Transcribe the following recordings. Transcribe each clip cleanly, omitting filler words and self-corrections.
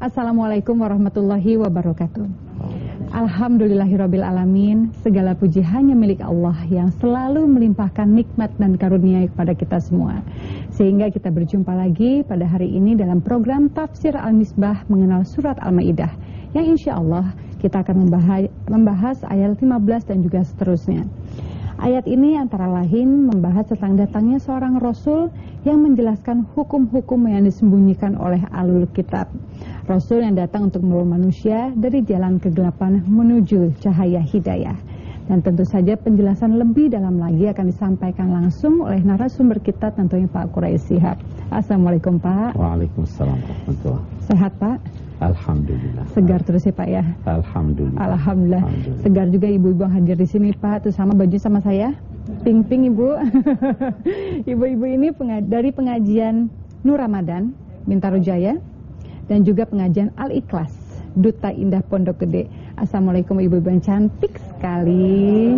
Assalamualaikum warahmatullahi wabarakatuh. Alhamdulillahirabbil alamin, segala puji hanya milik Allah yang selalu melimpahkan nikmat dan karunia kepada kita semua. Sehingga kita berjumpa lagi pada hari ini dalam program Tafsir Al-Misbah mengenal Surat Al-Ma'idah, yang insya Allah kita akan membahas ayat 15 dan juga seterusnya. Ayat ini antara lain membahas tentang datangnya seorang Rasul yang menjelaskan hukum-hukum yang disembunyikan oleh Ahlul Kitab. Rasul yang datang untuk menolong manusia dari jalan kegelapan menuju cahaya hidayah. Dan tentu saja penjelasan lebih dalam lagi akan disampaikan langsung oleh narasumber kita, tentunya Pak Quraish Shihab. Assalamualaikum Pak. Waalaikumsalam warahmatullahi wabarakatuh. Sehat Pak? Alhamdulillah. Segar terus ya Pak ya? Alhamdulillah. Alhamdulillah. Segar juga ibu-ibu hadir di sini Pak. Terus sama baju sama saya. Ping-ping ibu. Ibu-ibu ini dari pengajian Nur Ramadan, Bintaro Jaya. Dan juga pengajian Al-Ikhlas, Duta Indah Pondok Gede. Assalamualaikum ibu-ibu yang cantik sekali.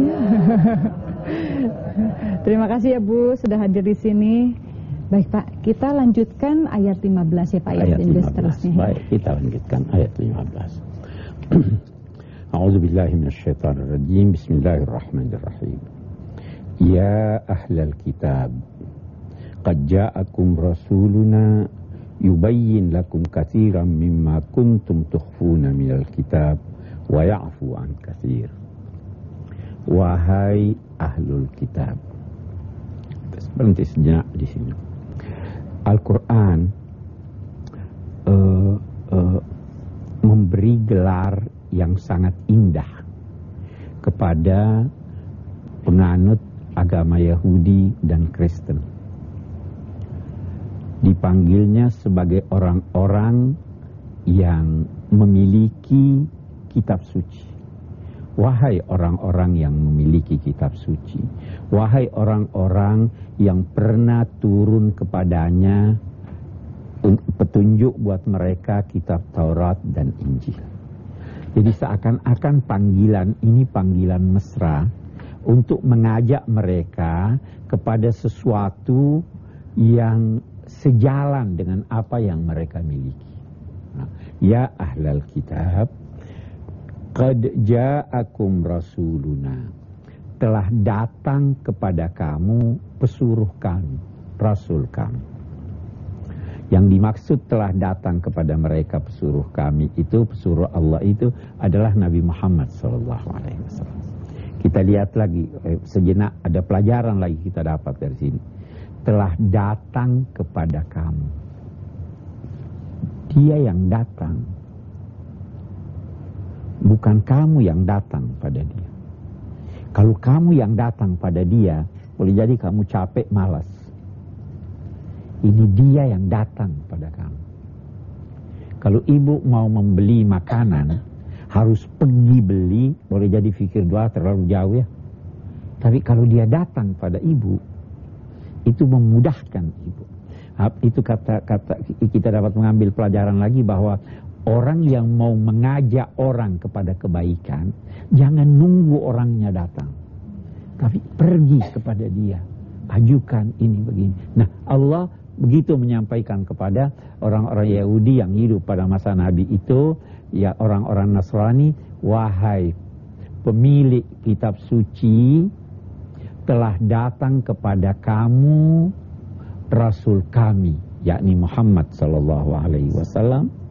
Terima kasih ya Bu sudah hadir di sini. Baik Pak, kita lanjutkan ayat 15 ya Pak. Ayat 15, seterusnya. Baik, kita lanjutkan ayat 15. A'udzubillahi minasyaitonirrajim, bismillahirrahmanirrahim. Ya ahlal kitab, qad ja'akum rasuluna yubayyin lakum katsiran mimma kuntum tukhfuna minal kitab wa ya'fu an katsir. Wahai ahlul kitab. Berhenti sejenak di sini. Al-Quran memberi gelar yang sangat indah kepada penganut agama Yahudi dan Kristen. Dipanggilnya sebagai orang-orang yang memiliki kitab suci. Wahai orang-orang yang memiliki kitab suci, wahai orang-orang yang pernah turun kepadanya petunjuk buat mereka kitab Taurat dan Injil. Jadi seakan-akan panggilan ini panggilan mesra untuk mengajak mereka kepada sesuatu yang sejalan dengan apa yang mereka miliki. Nah, ya ahlal kitab, qad ja'akum rasuluna, telah datang kepada kamu pesuruh kami, rasul kami. Yang dimaksud telah datang kepada mereka pesuruh kami itu, pesuruh Allah itu adalah Nabi Muhammad SAW. Kita lihat lagi sejenak, ada pelajaran lagi kita dapat dari sini. Telah datang kepada kamu. Dia yang datang, bukan kamu yang datang pada dia. Kalau kamu yang datang pada dia, boleh jadi kamu capek, malas. Ini dia yang datang pada kamu. Kalau ibu mau membeli makanan, harus pergi beli, boleh jadi pikir doa terlalu jauh ya. Tapi kalau dia datang pada ibu, itu memudahkan ibu. Itu kata-kata kita dapat mengambil pelajaran lagi bahwa orang yang mau mengajak orang kepada kebaikan, jangan nunggu orangnya datang. Tapi pergi kepada dia. Ajukan ini begini. Nah, Allah begitu menyampaikan kepada orang-orang Yahudi yang hidup pada masa Nabi itu, ya orang-orang Nasrani, wahai pemilik kitab suci, telah datang kepada kamu Rasul kami, yakni Muhammad sallallahu alaihi wasallam.